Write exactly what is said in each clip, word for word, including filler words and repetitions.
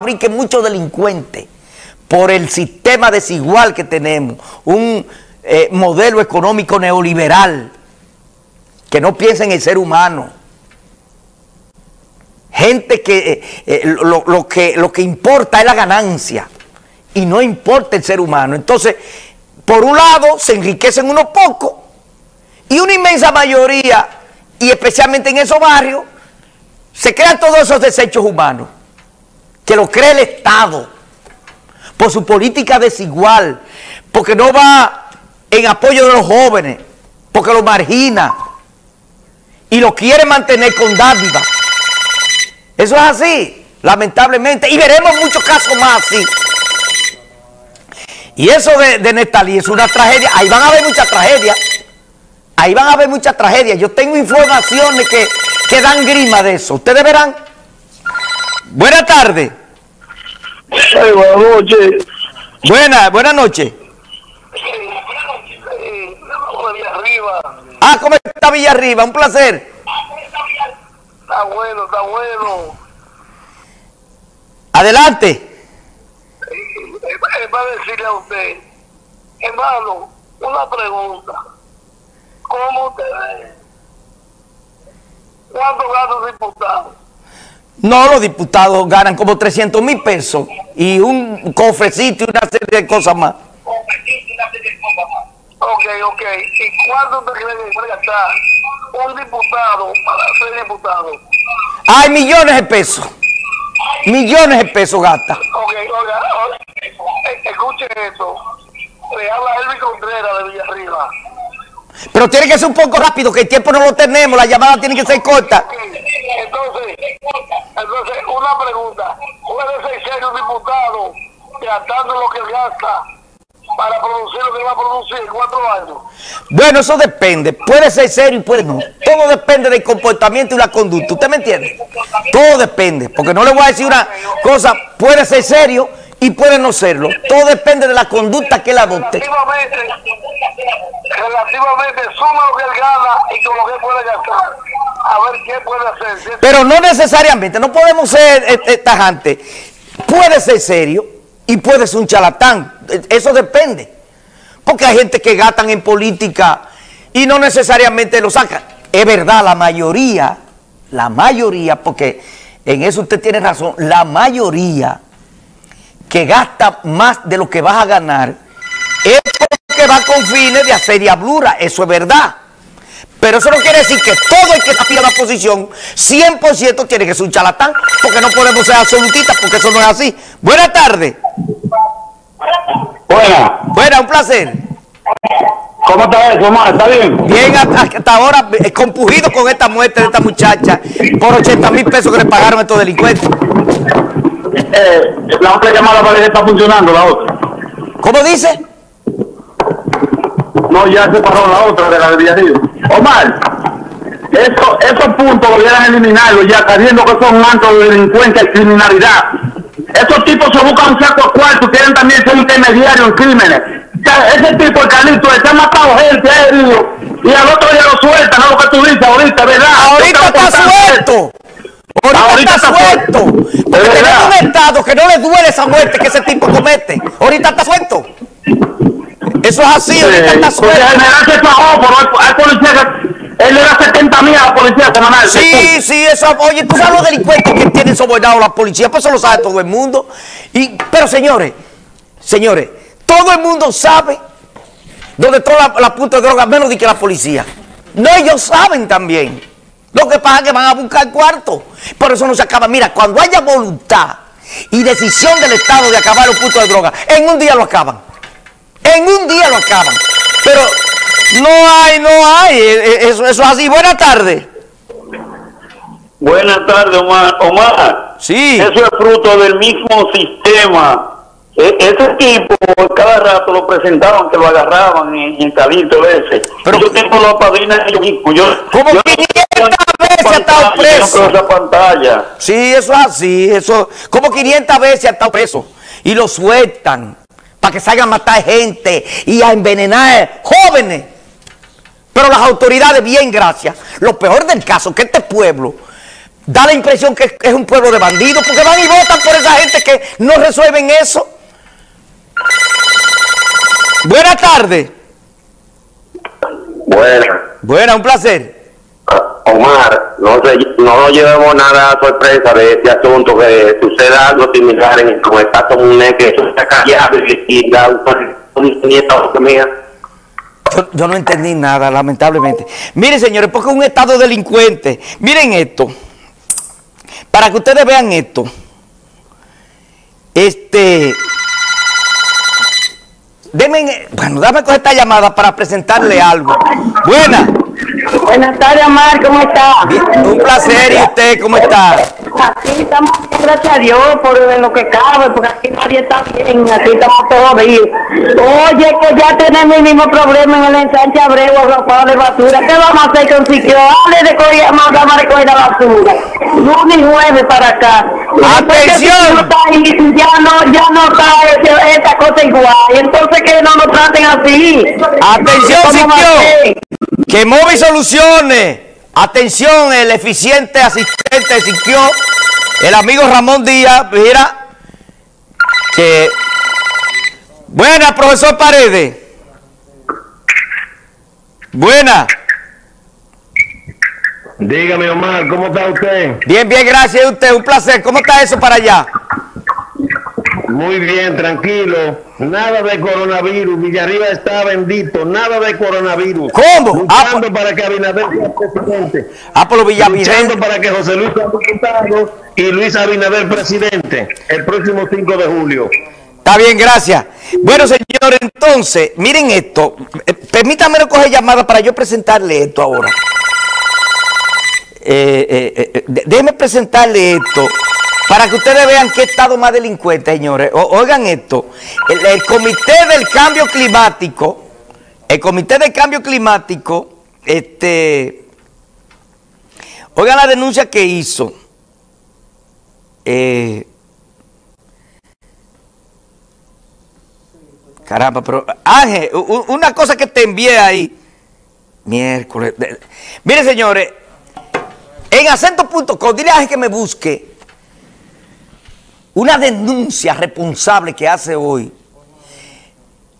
fabriquen muchos delincuentes por el sistema desigual que tenemos, un eh, modelo económico neoliberal que no piensa en el ser humano. Gente que, eh, lo, lo que lo que importa es la ganancia y no importa el ser humano. Entonces, por un lado se enriquecen unos pocos y una inmensa mayoría, y especialmente en esos barrios, se crean todos esos desechos humanos que lo cree el Estado por su política desigual, porque no va en apoyo de los jóvenes, porque lo margina y lo quiere mantener con dádiva. Eso es así, lamentablemente, y veremos muchos casos más así. Y eso de, de Nestalí es una tragedia. Ahí van a haber muchas tragedias, ahí van a haber muchas tragedias. Yo tengo informaciones que, que dan grima de eso, ustedes verán. Buenas tardes. Hey, buenas noches. Buenas, buenas noches. Hey, buenas noches. Hey, Villarriba. Ah, ¿cómo está Villarriba? Un placer. Está bueno, está bueno. Adelante. Eh, va a decirle a usted, hermano, una pregunta. ¿Cómo usted ve? ¿Cuántos ganan los diputados? No, los diputados ganan como trescientos mil pesos y un cofrecito y una serie de cosas más. Cofrecito y una serie de cosas más. Ok, ok. ¿Y cuánto te crees que puede gastar un diputado para ser diputado? Hay millones de pesos. Millones de pesos gasta. Ok, oiga, oiga. Escuche esto. Le habla Elvis Contreras de Villarriba. Pero tiene que ser un poco rápido, que el tiempo no lo tenemos. La llamada tiene que ser corta. Entonces, entonces una pregunta. ¿Puede ser serio un diputado gastando lo que gasta para producir lo que va a producir en cuatro años? Bueno, eso depende. Puede ser serio y puede no. Todo depende del comportamiento y la conducta. ¿Usted me entiende? Todo depende. Porque no le voy a decir una cosa. Puede ser serio y puede no serlo. Todo depende de la conducta que él adopte. Relativamente, relativamente suma lo que él gana y con lo que puede gastar. A ver qué puede hacer. ¿Sí? Pero no necesariamente. No podemos ser eh, tajantes. Puede ser serio y puede ser un charlatán. Eso depende. Porque hay gente que gastan en política y no necesariamente lo sacan. Es verdad, la mayoría, la mayoría, porque en eso usted tiene razón, la mayoría que gasta más de lo que vas a ganar es porque va con fines de hacer diablura. Eso es verdad. Pero eso no quiere decir que todo el que está en la posición cien por ciento tiene que ser un charlatán, porque no podemos ser absolutistas, porque eso no es así. Buenas tardes. Buenas. Buenas, un placer. ¿Cómo está eso, Omar? ¿Está bien? Bien, hasta, hasta ahora, compugido con esta muerte de esta muchacha por ochenta mil pesos que le pagaron a estos delincuentes. Eh, la otra llamada parece que está funcionando, la otra. ¿Cómo dice? No, ya se pasó la otra de la de Villarriba. Omar, eso, esos puntos debieran eliminarlos ya, sabiendo que son mantos de delincuencia y criminalidad. Esos tipos se buscan un saco a cuarto, quieren también ser intermediarios en crímenes. O sea, ese tipo, el Carlito, se ha matado gente, ha herido, y al otro día lo sueltan, ¿no? Lo que tú dices ahorita, ¿verdad? Ahorita está suelto. Ahorita, ahorita está suelto. Porque tenemos verdad. Un Estado que no le duele esa muerte que ese tipo comete. Ahorita está suelto. Eso es así, ahorita está suelto. El general se pagó por el policía. Él le da setenta mil a la policía semanal. Sí, sí, eso. Oye, tú sabes los delincuentes que tienen sobornado la policía, pues eso lo sabe todo el mundo. Y, pero señores, señores, todo el mundo sabe dónde está la, la punta de droga, menos de que la policía. No, ellos saben también. Lo que pasa es que van a buscar cuarto. Por eso no se acaba. Mira, cuando haya voluntad y decisión del Estado de acabar los puntos de droga, en un día lo acaban. En un día lo acaban. Pero no hay, no hay. Eso, eso es así. Buenas tardes. Buenas tardes, Omar. Omar. Sí. Eso es fruto del mismo sistema. E ese tipo, cada rato lo presentaron, que lo agarraban en el Calito ese. Pero ese tipo lo apadrina en el equipo. Yo, ¿cómo yo quinientas veces ha estado preso? Esa pantalla. Sí, eso es así. Eso, como quinientas veces ha estado preso. Y lo sueltan para que salgan a matar gente y a envenenar jóvenes. Pero las autoridades, bien, gracias. Lo peor del caso es que este pueblo da la impresión que es un pueblo de bandidos, porque van y votan por esa gente que no resuelven eso. Buenas tardes. Buenas. Buenas, un placer. Omar, no, se, no llevemos nada a sorpresa de este asunto, que suceda algo similar en el Estado Comunal, que eso está callado y da un nieto mía. Yo, yo no entendí nada, lamentablemente. Miren, señores, porque es un Estado delincuente. Miren esto. Para que ustedes vean esto. Este... Deme, bueno, dame con esta llamada para presentarle algo. Buenas. Buenas tardes, Omar, ¿cómo está? Un placer, ¿y usted cómo está? Aquí estamos, gracias a Dios, por lo que cabe, porque aquí nadie está bien, aquí estamos todos bien. Oye, que ya tenemos el mismo problema en el ensanche Abreu, arrojado de basura. ¿Qué vamos a hacer con Siquiones de Coya? Vamos a recoger la basura. Lunes y jueves para acá. ¡Atención! No está ahí, ya, no, ya no está ese, esa cosa igual. Entonces, que no nos traten así. ¡Atención, Siquiones! Que Móvil Soluciones, atención, el eficiente asistente de Siquio, el amigo Ramón Díaz, mira, que... Buenas, profesor Paredes. Buenas. Dígame, Omar, ¿cómo está usted? Bien, bien, gracias a usted, un placer. ¿Cómo está eso para allá? Muy bien, tranquilo. Nada de coronavirus. Villarriba está bendito. Nada de coronavirus. ¿Cómo? Luchando ah, para que Abinader sea presidente. Ah, por los Luchando para que José Luis diputado y Luis Abinader presidente el próximo cinco de julio. Está bien, gracias. Bueno, señores, entonces, miren esto. Permítanme coger llamada para yo presentarle esto ahora. Eh, eh, eh, déjenme presentarle esto. Para que ustedes vean qué estado más delincuente, señores. O, oigan esto. El, el Comité del Cambio Climático, el Comité del Cambio Climático, este, oigan la denuncia que hizo. Eh, caramba, pero Ángel, una cosa que te envié ahí. Miércoles. Miren, señores, en acento punto com, dile a Ángel que me busque una denuncia responsable que hace hoy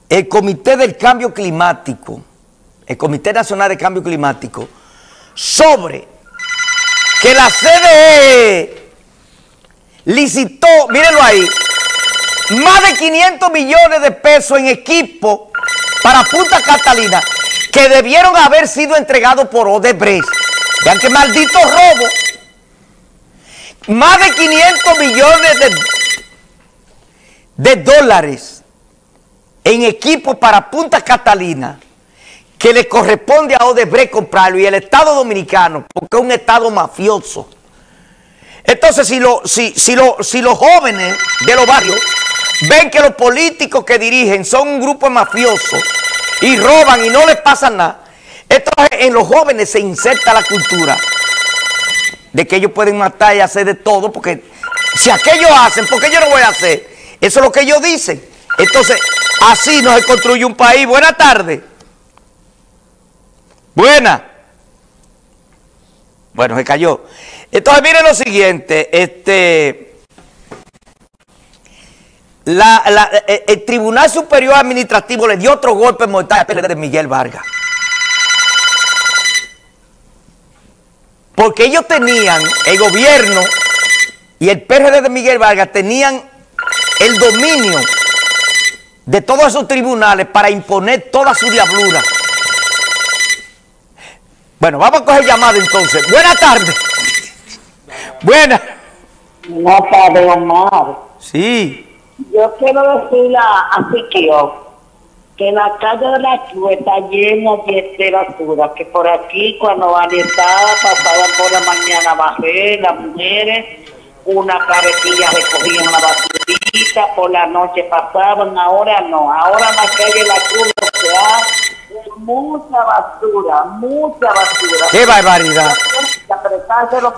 el Comité del Cambio Climático, el Comité Nacional de Cambio Climático, sobre que la C D E licitó, mírenlo ahí, más de quinientos millones de pesos en equipo para Punta Catalina, que debieron haber sido entregados por Odebrecht. Vean qué maldito robo. Más de quinientos millones de, de dólares en equipo para Punta Catalina que le corresponde a Odebrecht comprarlo y el Estado Dominicano, porque es un Estado mafioso. Entonces, si, lo, si, si, lo, si los jóvenes de los barrios ven que los políticos que dirigen son un grupo mafioso y roban y no les pasa nada, entonces en los jóvenes se inserta la cultura de que ellos pueden matar y hacer de todo, porque si aquello hacen, ¿por qué yo no voy a hacer? Eso es lo que ellos dicen. Entonces, así no se construye un país. Buenas tardes. Buenas. Bueno, se cayó. Entonces, miren lo siguiente. Este, la, la, el Tribunal Superior Administrativo le dio otro golpe mortal al P R D de Miguel Vargas. Porque ellos tenían, el gobierno y el P R D de Miguel Vargas tenían el dominio de todos esos tribunales para imponer toda su diablura. Bueno, vamos a coger llamada entonces. Buenas tardes. Buenas. Buenas tardes, Omar. Sí. Yo quiero decirle a Siquio que la calle de la Cruz está llena de basura, que por aquí cuando alientaba pasaban por la mañana bajé, las mujeres, una carretilla recogían la basurita, por la noche pasaban, ahora no, ahora en la calle de la Cruz lo que hay mucha basura, mucha basura. ¡Qué barbaridad!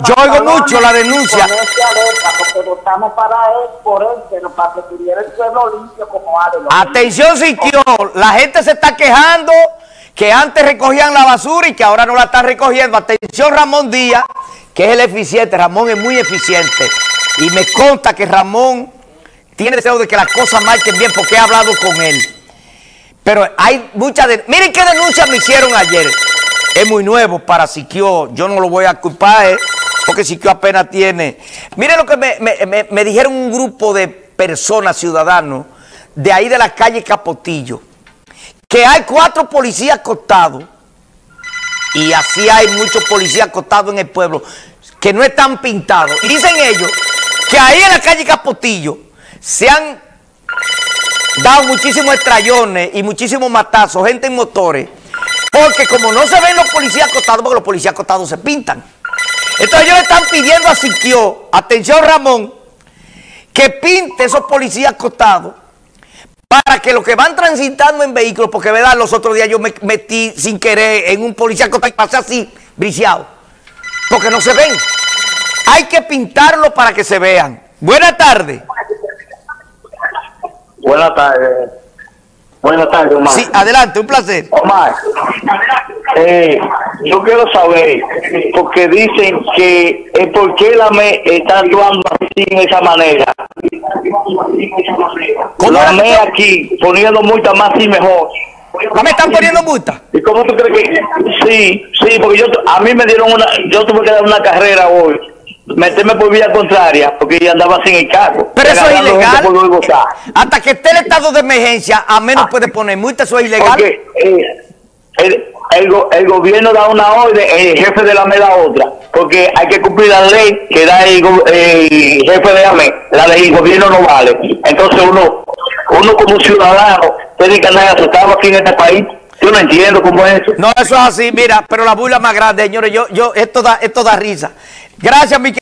Yo oigo mucho la denuncia. Porque votamos para él, por él, pero para que tuviera el pueblo limpio como algo. Atención, Siquio, la gente se está quejando que antes recogían la basura y que ahora no la están recogiendo. Atención, Ramón Díaz, que es el eficiente. Ramón es muy eficiente. Y me consta que Ramón tiene deseo de que las cosas marchen bien, porque he hablado con él. Pero hay muchas... De... Miren qué denuncias me hicieron ayer. Es muy nuevo para Siquio. Yo no lo voy a culpar, eh, porque Siquio apenas tiene... Miren lo que me, me, me, me dijeron un grupo de personas, ciudadanos, de ahí de la calle Capotillo, que hay cuatro policías acostados, y así hay muchos policías acostados en el pueblo, que no están pintados. Y dicen ellos que ahí en la calle Capotillo se han dado muchísimos estrayones y muchísimos matazos, gente en motores, porque como no se ven los policías acostados, porque los policías acostados se pintan. Entonces ellos están pidiendo a Siquio, atención Ramón, que pinte esos policías acostados, para que los que van transitando en vehículos, porque verdad, los otros días yo me metí sin querer en un policía acostado y pasé así, briseado, porque no se ven. Hay que pintarlo para que se vean. Buenas tardes. Buenas tardes. Buenas tardes, Omar. Sí, adelante, un placer. Omar, eh, yo quiero saber, porque dicen que eh, por qué la M E está actuando así de esa manera. La M E aquí, poniendo multa más y mejor. ¿La M E están poniendo multa? ¿Y cómo tú crees que...? Sí, sí, porque yo, a mí me dieron una... Yo tuve que dar una carrera hoy. Meterme por vía contraria, porque yo andaba sin el carro. Pero eso es ilegal. Hasta que esté el estado de emergencia, a menos ah, puede poner multa, eso es ilegal. Porque eh, el, el, el gobierno da una orden, el jefe de la M E da otra, porque hay que cumplir la ley que da el, el jefe de la M E. La ley del gobierno no vale. Entonces uno, uno como ciudadano, tiene que andar asustado aquí en este país. Yo no entiendo cómo es eso. No, eso es así, mira, pero la burla más grande, señores, yo, yo, esto da, esto da risa. Gracias, mi querido.